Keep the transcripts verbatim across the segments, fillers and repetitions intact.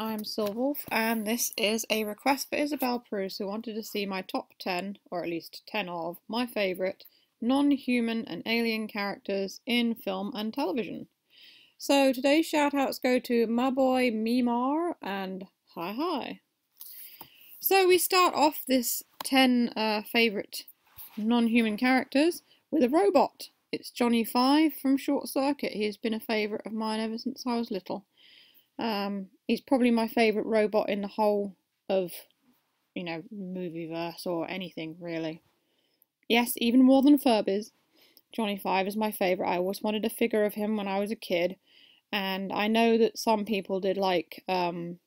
I'm Silvolf, and this is a request for Isabel Proust, who wanted to see my top ten, or at least ten of, my favourite non-human and alien characters in film and television. So today's shout-outs go to my boy Mimar and Hi Hi. So we start off this ten uh, favourite non-human characters with a robot. It's Johnny Five from Short Circuit. He has been a favourite of mine ever since I was little. Um, he's probably my favourite robot in the whole of, you know, movieverse or anything, really. Yes, even more than Furby's. Johnny Five is my favourite. I always wanted a figure of him when I was a kid. And I know that some people did, like, um,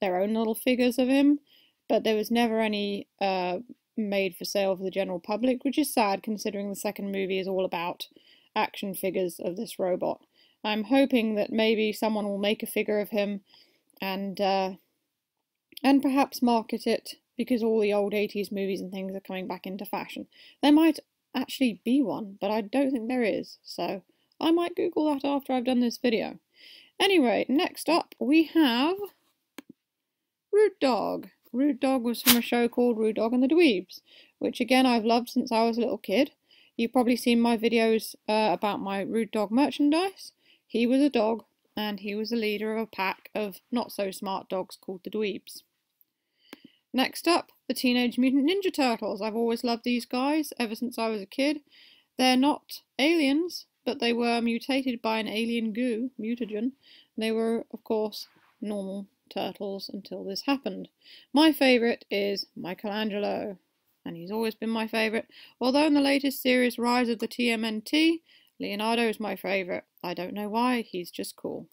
their own little figures of him. But there was never any uh, made for sale for the general public, which is sad considering the second movie is all about action figures of this robot. I'm hoping that maybe someone will make a figure of him and uh, and perhaps market it, because all the old eighties movies and things are coming back into fashion. There might actually be one, but I don't think there is, so I might Google that after I've done this video. Anyway, next up we have Rude Dog. Rude Dog was from a show called Rude Dog and the Dweebs, which again I've loved since I was a little kid. You've probably seen my videos uh, about my Rude Dog merchandise. He was a dog, and he was the leader of a pack of not-so-smart dogs called the Dweebs. Next up, the Teenage Mutant Ninja Turtles. I've always loved these guys, ever since I was a kid. They're not aliens, but they were mutated by an alien goo, Mutagen. They were, of course, normal turtles until this happened. My favourite is Michelangelo, and he's always been my favourite, although in the latest series, Rise of the T M N T, Leonardo is my favourite. I don't know why, he's just cool.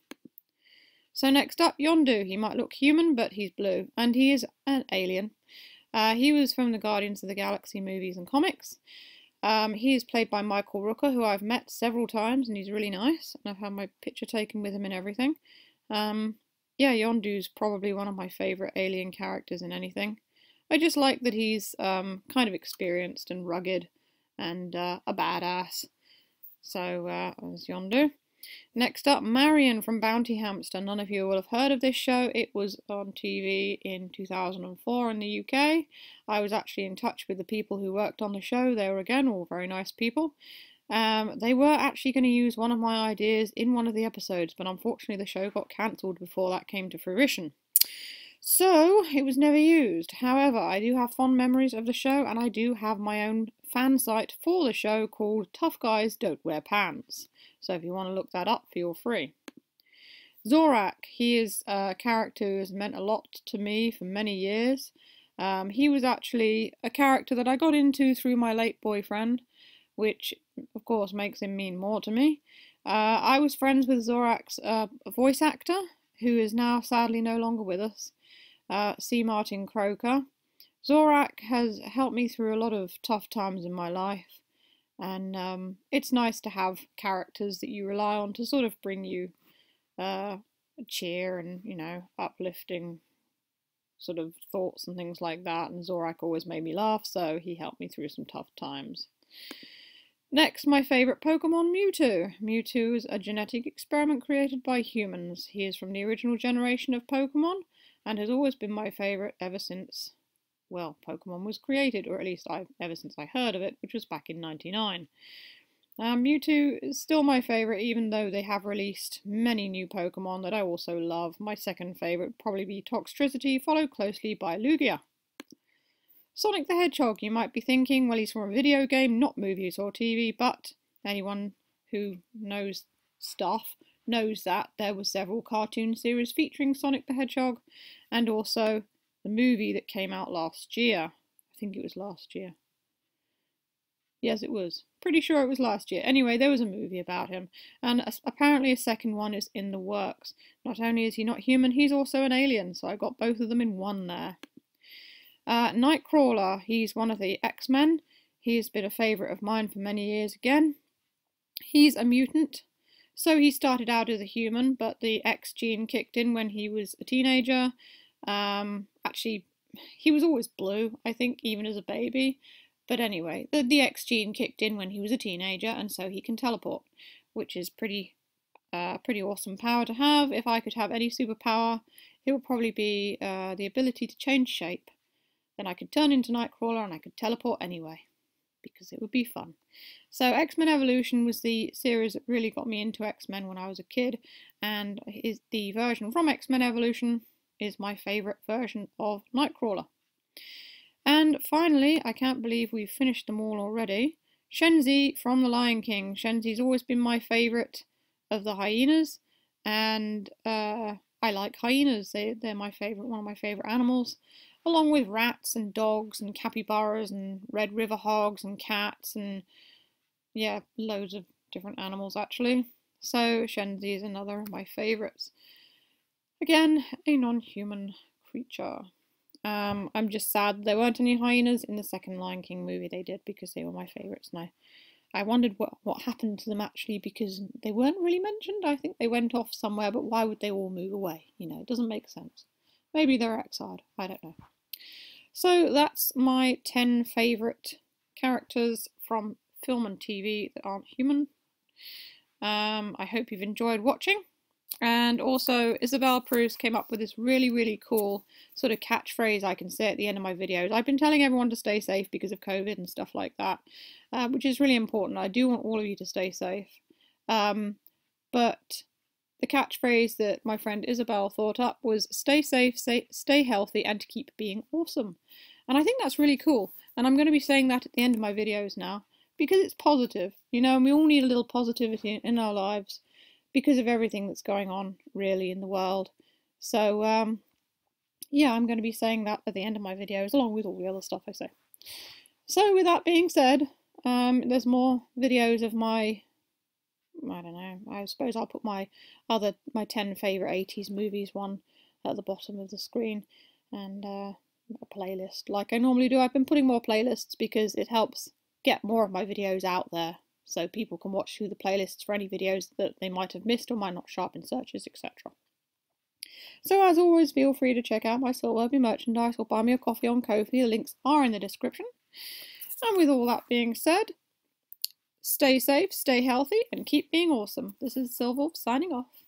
So next up, Yondu. He might look human, but he's blue, and he is an alien. Uh, he was from the Guardians of the Galaxy movies and comics. Um, he is played by Michael Rooker, who I've met several times, and he's really nice, and I've had my picture taken with him and everything. Um, yeah, Yondu's probably one of my favourite alien characters in anything. I just like that he's um, kind of experienced and rugged and uh, a badass. So, uh, as Yondu. Next up, Marion from Bounty Hamster. None of you will have heard of this show. It was on T V in two thousand four in the U K. I was actually in touch with the people who worked on the show. They were, again, all very nice people. Um, they were actually going to use one of my ideas in one of the episodes, but unfortunately the show got cancelled before that came to fruition. So, it was never used. However, I do have fond memories of the show, and I do have my own fan site for the show called Tough Guys Don't Wear Pants. So if you want to look that up, feel free. Zorak, he is a character who has meant a lot to me for many years. Um, he was actually a character that I got into through my late boyfriend, which of course makes him mean more to me. Uh, I was friends with Zorak's uh, voice actor, who is now sadly no longer with us, uh, C. Martin Croker. Zorak has helped me through a lot of tough times in my life, and um, it's nice to have characters that you rely on to sort of bring you uh, cheer and, you know, uplifting sort of thoughts and things like that, and Zorak always made me laugh, so he helped me through some tough times. Next, my favourite Pokémon, Mewtwo. Mewtwo is a genetic experiment created by humans. He is from the original generation of Pokémon, and has always been my favourite ever since, well, Pokemon was created, or at least I've, ever since I heard of it, which was back in ninety-nine. Um, Mewtwo is still my favourite, even though they have released many new Pokemon that I also love. My second favourite would probably be Toxtricity, followed closely by Lugia. Sonic the Hedgehog, you might be thinking, well, he's from a video game, not movies or T V, but anyone who knows stuff knows that there were several cartoon series featuring Sonic the Hedgehog, and also the movie that came out last year. I think it was last year. Yes, it was. Pretty sure it was last year. Anyway, there was a movie about him, and a, apparently a second one is in the works. Not only is he not human, he's also an alien, so I got both of them in one there. Uh, Nightcrawler, he's one of the X-Men. He's been a favourite of mine for many years again. He's a mutant. So he started out as a human, but the X-Gene kicked in when he was a teenager. Um, actually, he was always blue, I think, even as a baby. But anyway, the, the X-Gene kicked in when he was a teenager, and so he can teleport, which is pretty, uh, pretty awesome power to have. If I could have any superpower, It would probably be uh, the ability to change shape. Then I could turn into Nightcrawler and I could teleport anyway, because it would be fun. So X-Men Evolution was the series that really got me into X-Men when I was a kid, and is the version from X-Men Evolution is my favourite version of Nightcrawler. And finally, I can't believe we've finished them all already, Shenzi from The Lion King. Shenzi's always been my favourite of the hyenas, and uh, I like hyenas. They, they're my favourite, one of my favourite animals, along with rats and dogs and capybaras and red river hogs and cats and, yeah, loads of different animals actually. So Shenzi is another of my favourites. Again, a non-human creature. Um, I'm just sad there weren't any hyenas in the second Lion King movie they did, because they were my favourites. Now, I wondered what, what happened to them actually, because they weren't really mentioned. I think they went off somewhere, but why would they all move away? You know, it doesn't make sense. Maybe they're exiled. I don't know. So that's my ten favourite characters from film and T V that aren't human. Um, I hope you've enjoyed watching. And also, Isabel Proust came up with this really, really cool sort of catchphrase I can say at the end of my videos. I've been telling everyone to stay safe because of COVID and stuff like that, uh, which is really important. I do want all of you to stay safe. Um, but the catchphrase that my friend Isabel thought up was, stay safe, stay, stay healthy, and keep being awesome. And I think that's really cool. And I'm going to be saying that at the end of my videos now, because it's positive, you know, and we all need a little positivity in our lives, because of everything that's going on really in the world. So um, yeah, I'm going to be saying that at the end of my videos, along with all the other stuff I say. So with that being said, um, there's more videos of my, I don't know, I suppose I'll put my other, my ten favourite eighties movies one at the bottom of the screen, and uh, a playlist like I normally do. I've been putting more playlists because it helps get more of my videos out there, so people can watch through the playlists for any videos that they might have missed or might not sharpen searches, et cetera. So as always, feel free to check out my Silvurby merchandise or buy me a coffee on Ko-fi. The links are in the description. And with all that being said, stay safe, stay healthy, and keep being awesome. This is Silvolf signing off.